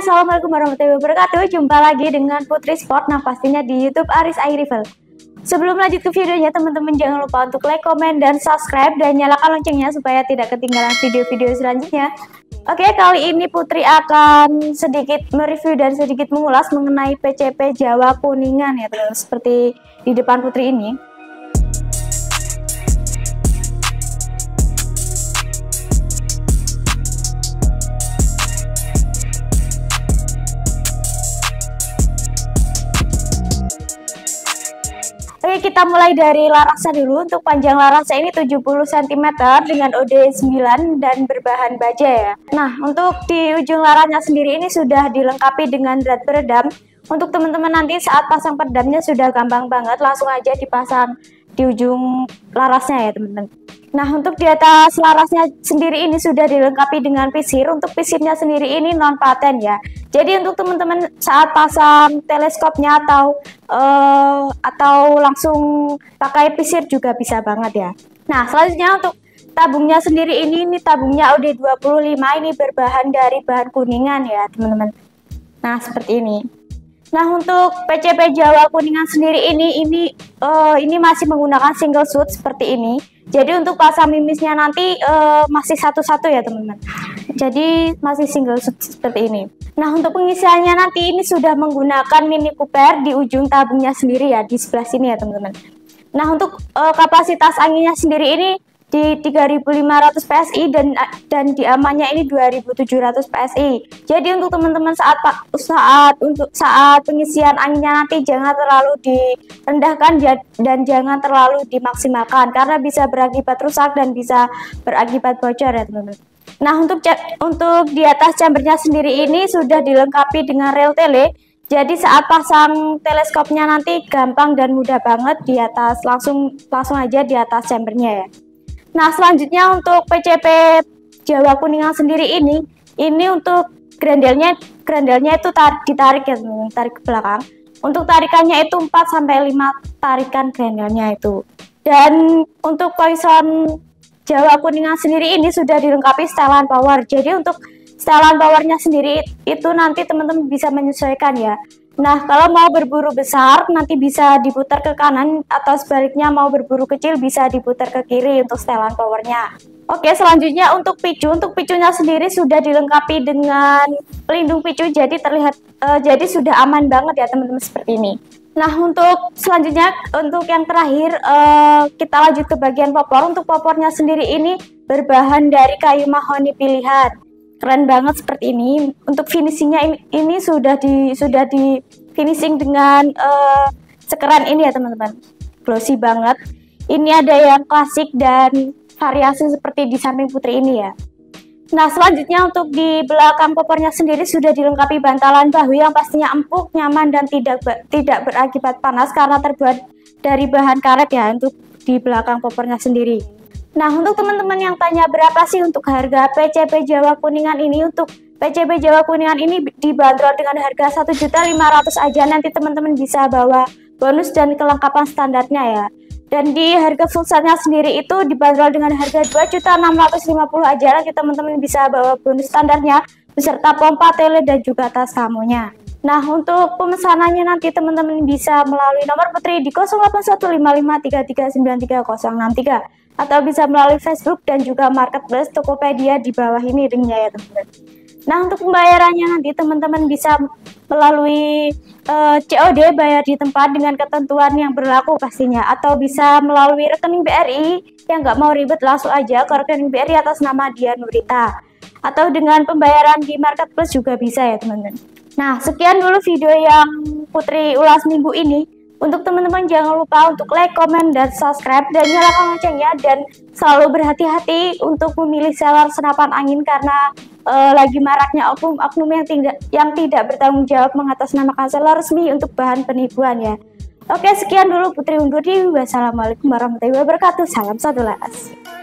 Assalamualaikum warahmatullahi wabarakatuh. Jumpa lagi dengan Putri Sport, nah pastinya di YouTube Aris Airrifles. Sebelum lanjut ke videonya, teman-teman jangan lupa untuk like, komen, dan subscribe, dan nyalakan loncengnya supaya tidak ketinggalan video-video selanjutnya. Oke, kali ini Putri akan sedikit mereview dan sedikit mengulas mengenai PCP Jawa Kuningan ya teman-teman, seperti di depan Putri ini. Oke, kita mulai dari larasnya dulu. Untuk panjang larasnya ini 70 cm dengan OD 9 dan berbahan baja ya. Nah, untuk di ujung larasnya sendiri ini sudah dilengkapi dengan drat peredam. Untuk teman-teman nanti saat pasang peredamnya sudah gampang banget, langsung aja dipasang di ujung larasnya ya teman-teman. Nah, untuk di atas larasnya sendiri ini sudah dilengkapi dengan pisir. Untuk pisirnya sendiri ini non paten ya. Jadi untuk teman-teman saat pasang teleskopnya atau langsung pakai pisir juga bisa banget ya. Nah, selanjutnya untuk tabungnya sendiri ini tabungnya OD 25, ini berbahan dari bahan kuningan ya teman-teman. Nah, seperti ini. Nah, untuk PCP Jawa Kuningan sendiri ini masih menggunakan single shoot seperti ini. Jadi untuk pasang mimisnya nanti masih satu-satu ya teman-teman. Jadi masih single shoot seperti ini. Nah, untuk pengisiannya nanti ini sudah menggunakan mini kuper di ujung tabungnya sendiri ya, di sebelah sini ya teman-teman. Nah, untuk kapasitas anginnya sendiri ini di 3.500 PSI dan di amannya ini 2.700 PSI. Jadi untuk teman-teman saat pengisian anginnya nanti jangan terlalu direndahkan dan jangan terlalu dimaksimalkan karena bisa berakibat rusak dan bisa berakibat bocor ya teman-teman. Nah, untuk di atas chambernya sendiri ini sudah dilengkapi dengan rel tele. Jadi saat pasang teleskopnya nanti gampang dan mudah banget di atas langsung aja di atas chambernya ya. Nah, selanjutnya untuk PCP Jawa Kuningan sendiri ini untuk grandelnya itu ditarik ya teman-teman, tarik ke belakang. Untuk tarikannya itu 4-5 tarikan grandelnya itu. Dan untuk poison Jawa Kuningan sendiri ini sudah dilengkapi setelan power. Jadi untuk setelan powernya sendiri itu nanti teman-teman bisa menyesuaikan ya. Nah, kalau mau berburu besar nanti bisa diputar ke kanan, atau sebaliknya mau berburu kecil bisa diputar ke kiri untuk setelan powernya. Oke, selanjutnya untuk picunya sendiri sudah dilengkapi dengan pelindung picu, jadi jadi sudah aman banget ya teman-teman seperti ini. Nah, untuk selanjutnya untuk yang terakhir kita lanjut ke bagian popor. Untuk popornya sendiri ini berbahan dari kayu mahoni pilihan. Keren banget seperti ini. Untuk finishingnya ini sudah di finishing dengan sekeren ini ya teman-teman, glossy banget. Ini ada yang klasik dan variasi seperti di samping Putri ini ya. Nah, selanjutnya untuk di belakang popornya sendiri sudah dilengkapi bantalan bahu yang pastinya empuk, nyaman, dan tidak berakibat panas karena terbuat dari bahan karet ya untuk di belakang popornya sendiri. Nah, untuk teman-teman yang tanya berapa sih untuk harga PCP Jawa Kuningan ini, untuk PCP Jawa Kuningan ini dibanderol dengan harga 1.500.000 aja. Nanti teman-teman bisa bawa bonus dan kelengkapan standarnya ya. Dan di harga full setnya sendiri itu dibanderol dengan harga 2.650.000 aja. Nanti teman-teman bisa bawa bonus standarnya beserta pompa, tele, dan juga tas tamunya. Nah, untuk pemesanannya nanti teman-teman bisa melalui nomor Putri di 081553393063. Atau bisa melalui Facebook dan juga marketplace Tokopedia di bawah ini linknya ya teman-teman. Nah, untuk pembayarannya nanti teman-teman bisa melalui COD, bayar di tempat dengan ketentuan yang berlaku pastinya. Atau bisa melalui rekening BRI, yang nggak mau ribet langsung aja ke rekening BRI atas nama Dian Nurita. Atau dengan pembayaran di marketplace juga bisa ya teman-teman. Nah, sekian dulu video yang Putri ulas minggu ini. Untuk teman-teman jangan lupa untuk like, komen, dan subscribe, dan nyalakan loncengnya, dan selalu berhati-hati untuk memilih seller senapan angin karena lagi maraknya oknum-oknum yang tidak bertanggung jawab mengatasnamakan seller resmi untuk bahan penipuan ya. Oke, sekian dulu Putri undur diri. Wassalamualaikum warahmatullahi wabarakatuh. Salam satu laras.